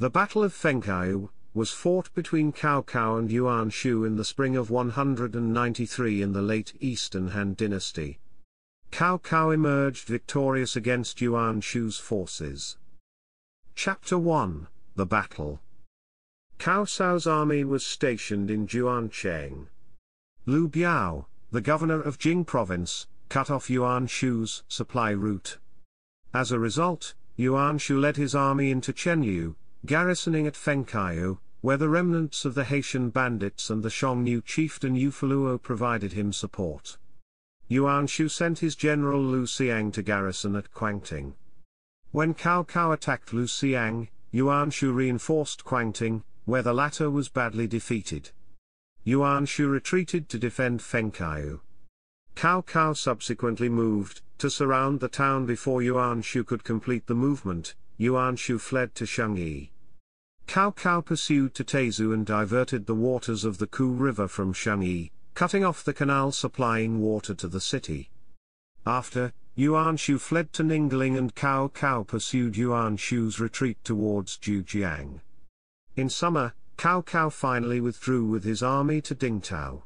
The Battle of Fengqiu was fought between Cao Cao and Yuan Shu in the spring of 193 in the late Eastern Han dynasty. Cao Cao emerged victorious against Yuan Shu's forces. Chapter 1, The Battle. Cao Cao's army was stationed in Juancheng. Lu Biao, the governor of Jing province, cut off Yuan Shu's supply route. As a result, Yuan Shu led his army into Chenliu, garrisoning at Fengqiu, where the remnants of the Haitian bandits and the Xiongnu chieftain Yu Fuluo provided him support. Yuan Shu sent his general Lu Xiang to garrison at Quangting. When Cao Cao attacked Lu Xiang, Yuan Shu reinforced Quangting, where the latter was badly defeated. Yuan Shu retreated to defend Fengqiu. Cao Cao subsequently moved to surround the town before Yuan Shu could complete the movement. Yuan Shu fled to Shangyi. Cao Cao pursued to Taizu and diverted the waters of the Ku River from Shangyi, cutting off the canal supplying water to the city. After, Yuan Shu fled to Ningling and Cao Cao pursued Yuan Shu's retreat towards Jiujiang. In summer, Cao Cao finally withdrew with his army to Dingtao.